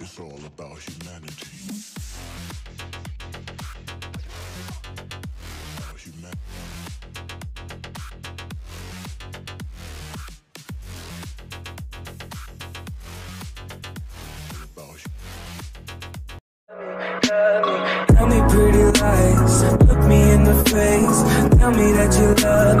It's all about humanity. Tell me pretty lies, look me in the face, tell me that you love